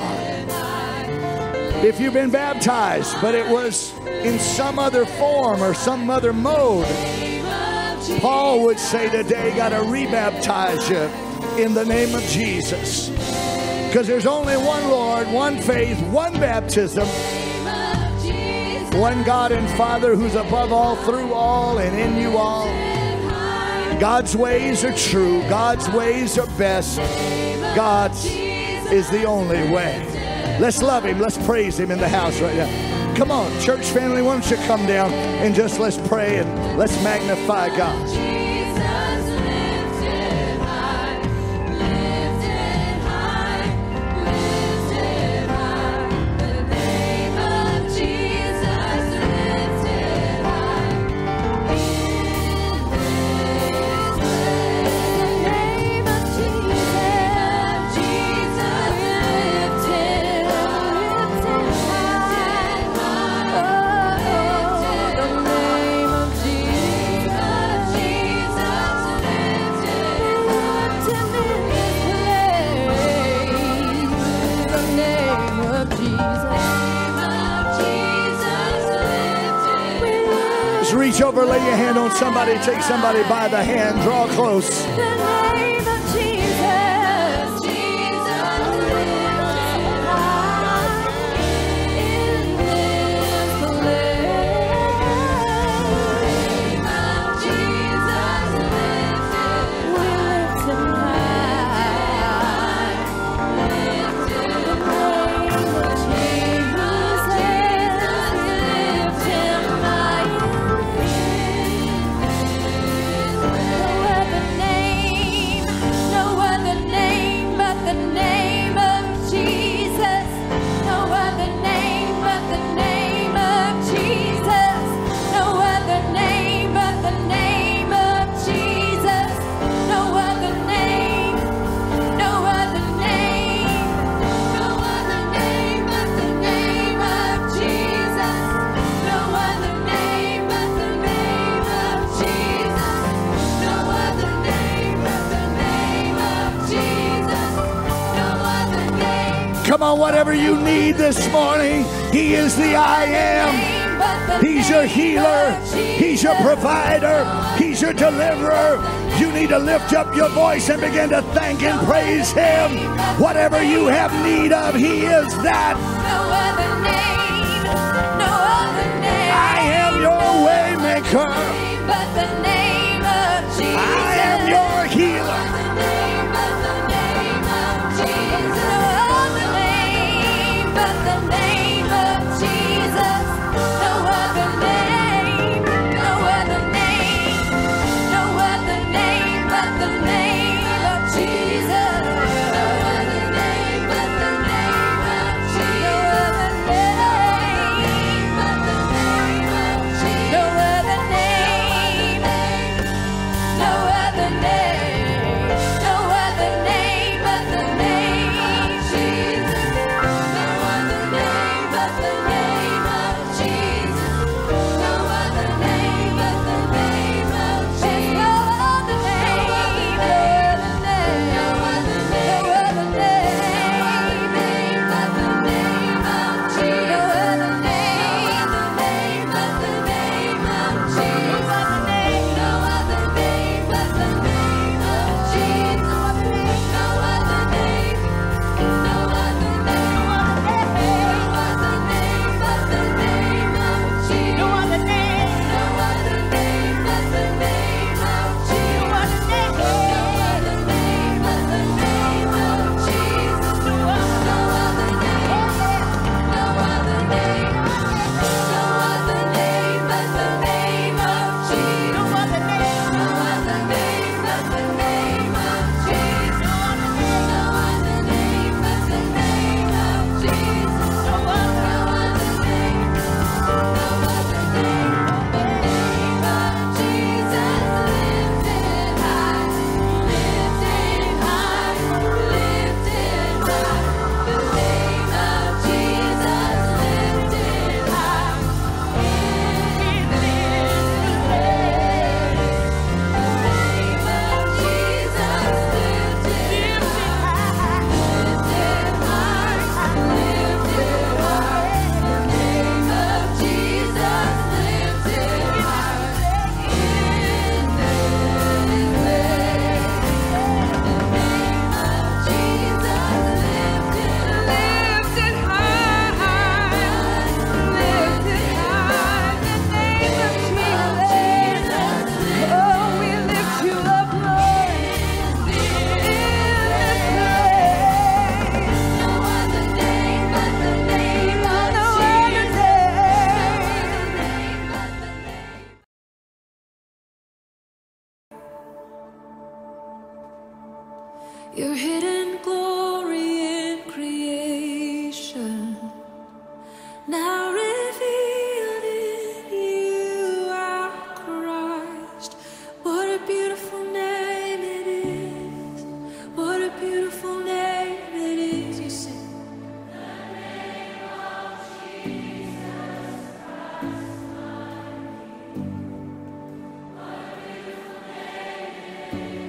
If you've been baptized, but it was in some other form or some other mode, Paul would say today, got to rebaptize you in the name of Jesus. Because there's only one Lord, one faith, one baptism, one God and Father who's above all, through all, and in you all. God's ways are true. God's ways are best. God's is the only way. Let's love him. Let's praise him in the house right now. Come on, church family, why don't you come down and just let's pray and let's magnify God. Over, lay your hand on somebody, take somebody by the hand, draw close. The name of Jesus, Jesus, whatever you need this morning, He is the I Am. He's your healer. He's your provider. He's your deliverer. You need to lift up your voice and begin to thank and praise Him. Whatever you have need of, He is that. I am your way maker. I am your healer. Your hidden glory in creation, now revealed in You are Christ. What a beautiful name it is. What a beautiful name it is. You sing the name of Jesus Christ, my King. What a beautiful name it is.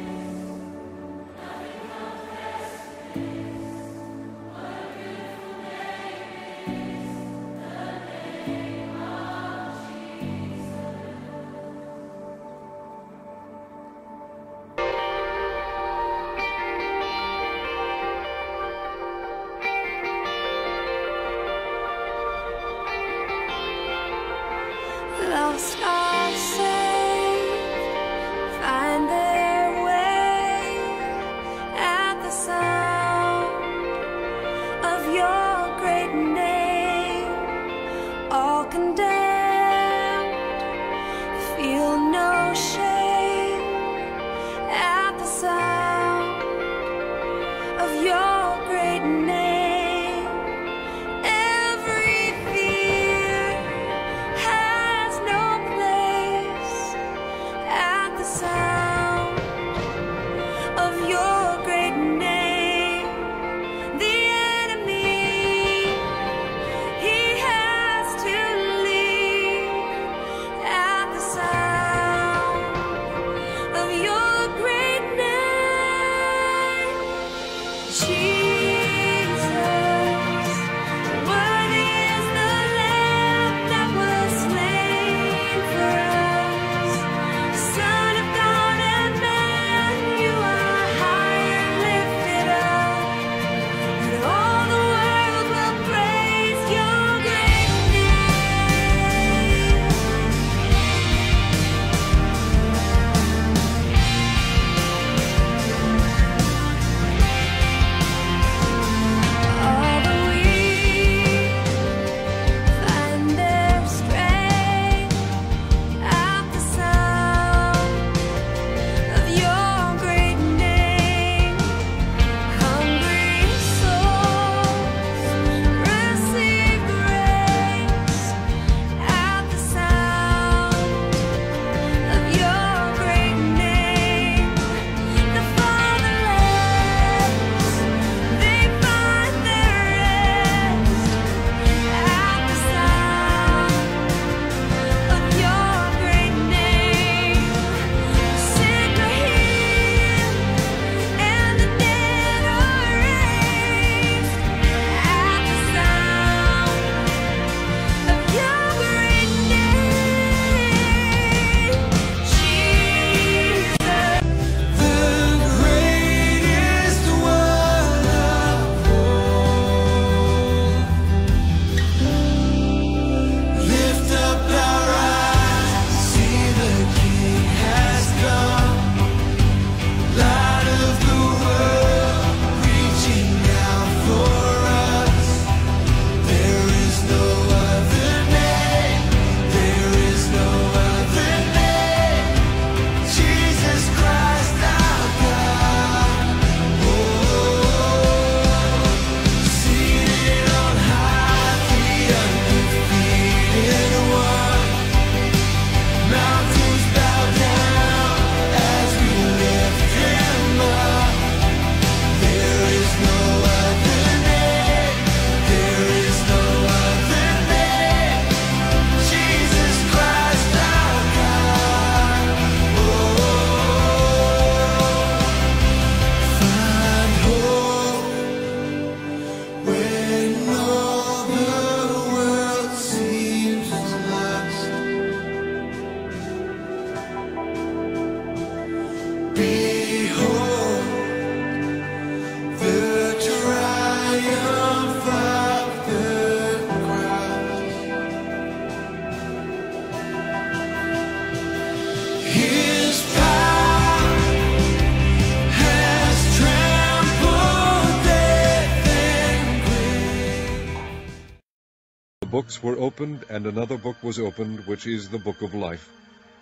books were opened, and another book was opened, which is the book of life.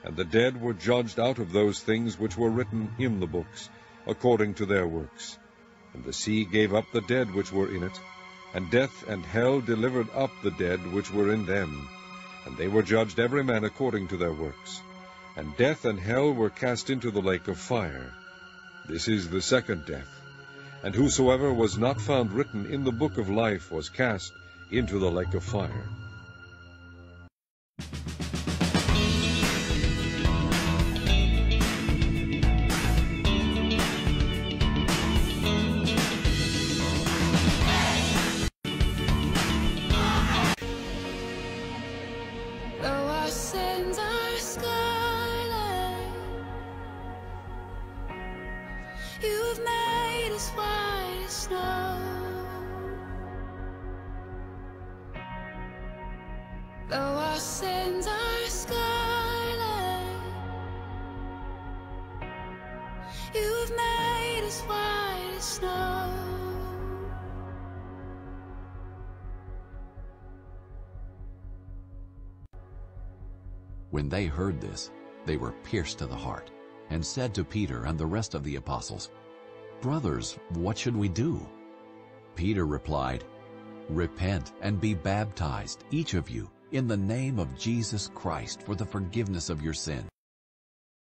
And the dead were judged out of those things which were written in the books, according to their works. And the sea gave up the dead which were in it, and death and hell delivered up the dead which were in them. And they were judged every man according to their works. And death and hell were cast into the lake of fire. This is the second death. And whosoever was not found written in the book of life was cast into the lake of fire. When they heard this, they were pierced to the heart, and said to Peter and the rest of the apostles, "Brothers, what should we do?" Peter replied, "Repent and be baptized, each of you, in the name of Jesus Christ for the forgiveness of your sins."